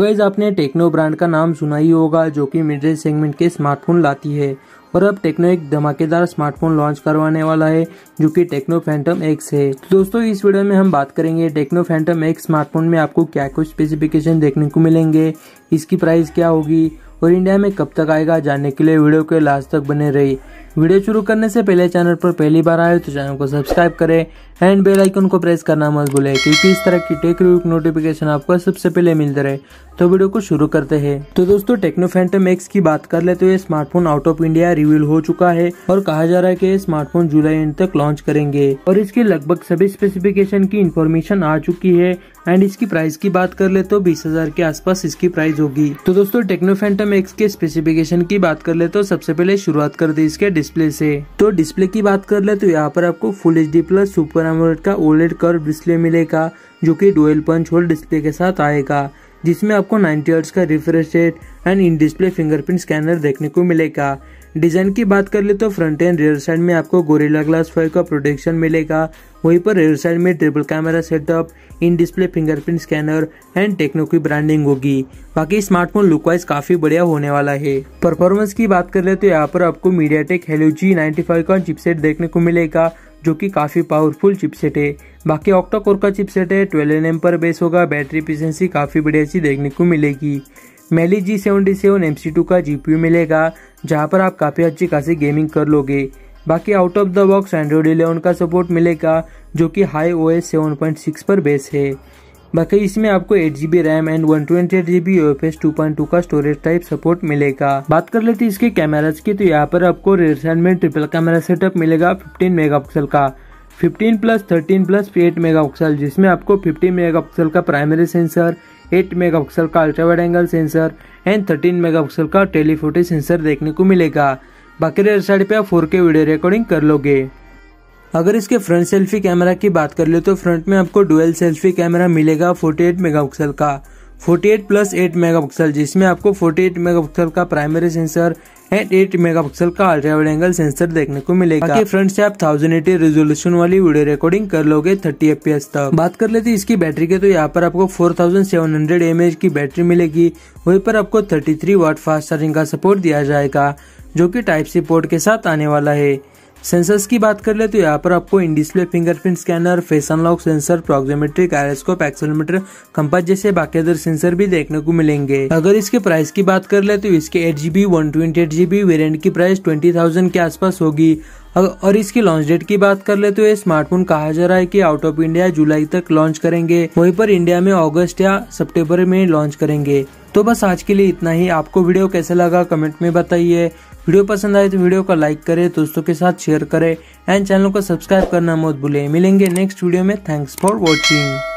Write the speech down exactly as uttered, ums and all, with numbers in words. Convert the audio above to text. Guys आपने techno brand का नाम सुना ही होगा जो कि मिड रेंज सेगमेंट के स्मार्टफोन लाती है और अब टेक्नो एक धमाकेदार स्मार्टफोन लॉन्च करवाने वाला है जो कि टेक्नो फैंटम एक्स है। दोस्तों इस वीडियो में हम बात करेंगे टेक्नो फैंटम एक्स स्मार्टफोन में आपको क्या कुछ स्पेसिफिकेशन देखने को मिलेंगे, इसकी प्राइस क्या होगी और इंडिया में कब तक आएगा, जानने के लिए वीडियो के लास्ट तक बने रही। वीडियो शुरू करने से पहले चैनल पर पहली बार आए तो चैनल को सब्सक्राइब करें एंड बेल आइकन को प्रेस करना मत भूलें क्योंकि इस तरह की टेक रिव्यू नोटिफिकेशन आपको सबसे पहले मिलते रहे। तो वीडियो को शुरू करते हैं। तो दोस्तों टेक्नो फैंटम एक्स की बात कर ले तो ये smartphone out of India reveal हो चुका है और कहा जा रहा है कि ये स्मार्टफोन जुलाई एंड तक लॉन्च करेंगे और इसके लगभग सभी स्पेसिफिकेशन की इन्फॉर्मेशन आ चुकी है एंड इसकी प्राइस की बात कर ले तो बीस हजार के आसपास इसकी प्राइस होगी। तो दोस्तों टेक्नो फैंटम एक्स के स्पेसिफिकेशन की बात कर ले तो सबसे पहले शुरुआत कर दी इसके डिस्प्ले से। तो डिस्प्ले की बात कर ले तो यहाँ पर आपको full H D plus super AMOLED का ओलेड कर्व डिस्प्ले मिलेगा जो कि डुअल पंच होल डिस्प्ले के साथ आएगा जिसमें आपको नाइंटी हर्ट्ज का refresh rate and in display fingerprint scanner देखने को मिलेगा। डिजाइन की बात कर ले तो फ्रंट एंड रियर साइड में आपको गोरिल्ला ग्लास फाइव का प्रोटेक्शन मिलेगा, वहीं पर रियर साइड में triple camera setup, in display fingerprint scanner and Tecno की ब्रांडिंग होगी। बाकी स्मार्टफोन लुक वाइज काफी बढ़िया होने वाला है। परफॉर्मेंस की बात कर ले तो यहाँ पर आपको MediaTek Helio G ninety five का चिपसेट देखने को मिलेगा जो कि काफी पावरफुल चिपसेट है। बाकी ऑक्टा कोर का चिपसेट है, ट्वेल्व एन एम पर बेस होगा, बैटरी एफिशिएंसी काफी बढ़िया सी देखने को मिलेगी। Mali G seventy seven MC two टू का जी पी यू मिलेगा जहां पर आप काफी अच्छी खासी गेमिंग कर लोगे। बाकी out of the box Android eleven का सपोर्ट मिलेगा जो कि हाईओएस सेवन पॉइंट सिक्स पर बेस है। बाकी इसमें आपको eight G B RAM and one twenty eight G B U F S two point two का स्टोरेज टाइप सपोर्ट मिलेगा। बात कर लेते हैं इसके कैमराज की तो यहाँ पर आपको रियर साइड में ट्रिपल कैमरा सेटअप मिलेगा फिफ्टीन मेगापिक्सल का, fifteen plus thirteen plus eight megapixel जिसमें आपको फिफ्टीन मेगापिक्सल का प्राइमरी सेंसर, एट मेगापिक्सल का ultra wide angle sensor and thirteen megapixel का टेलीफोटो सेंसर देखने को मिलेगा। बाकी रियर साइड पे आप फोर के वीडियो रिकॉर्डिंग कर लोगे। अगर इसके फ्रंट सेल्फी कैमरा की बात कर ले तो फ्रंट में आपको डुअल सेल्फी कैमरा मिलेगा फोर्टी एट मेगापिक्सल का, forty eight plus eight megapixel जिसमें आपको फोर्टी एट मेगापिक्सल का primary sensor and eight megapixel का अल्ट्रा वाइड एंगल सेंसर देखने को मिलेगा। बाकी फ्रंट से आप टेन एटी रेजोल्यूशन वाली वीडियो रिकॉर्डिंग कर लोगे थर्टी एफ पी एस तक। बात कर लेते इसकी बैटरी के तो यहाँ पर आपको four thousand seven hundred M A H की बैटरी मिलेगी, वहीं पर आपको thirty three watt fast charging का सपोर्ट दिया जाएगा जो की टाइप सी पोर्ट के साथ आने वाला है। सेंसर्स की बात कर ले तो यहाँ पर आपको in display fingerprint scanner, face unlock sensor, proximity, gyroscope, accelerometer, compass जैसे बाकी अदर सेंसर भी देखने को मिलेंगे। अगर इसके प्राइस की बात कर ले तो इसके eight G B one twenty eight G B variant की प्राइस ट्वेंटी थाउजेंड के आसपास होगी और इसकी लॉन्च डेट की बात कर ले तो ये स्मार्टफोन कहा जा रहा है कि आउट ऑफ इंडिया जुलाई तक लॉन्च करेंगे, वहीं पर इंडिया में अगस्त या सितंबर में लॉन्च करेंगे। तो बस आज के लिए इतना ही। आपको वीडियो कैसा लगा कमेंट में बताइए। वीडियो पसंद आए तो वीडियो को लाइक करें, दोस्तों के साथ शेयर करें एंड चैनल को सब्सक्राइब करना मत भूलें। मिलेंगे नेक्स्ट वीडियो में। Thanks for watching.